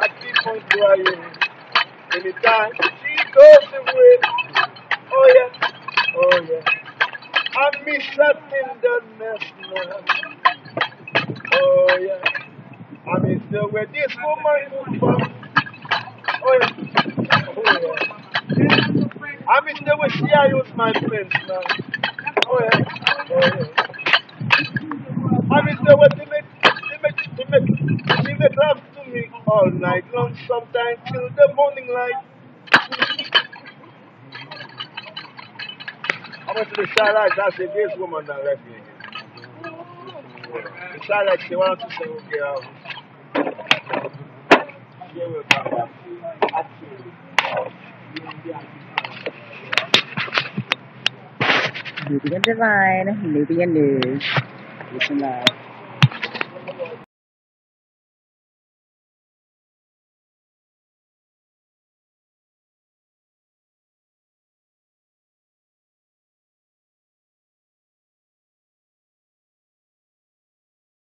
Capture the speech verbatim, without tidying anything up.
à qui sont doyés. And the time she goes away. Oh yeah, oh yeah. I miss that international. Oh yeah. I miss the way this woman moves from. Oh yeah, oh yeah. I miss the way she I use my friends now. Oh yeah, oh yeah. I miss the way they make, they make, they make, they make love to me all night long, sometimes till the morning light. I went to the side that's a gay woman that left me. The side like she wanted to say, okay, I'll. She will come back. Nubian Divine, Nubian Newz. Listen live.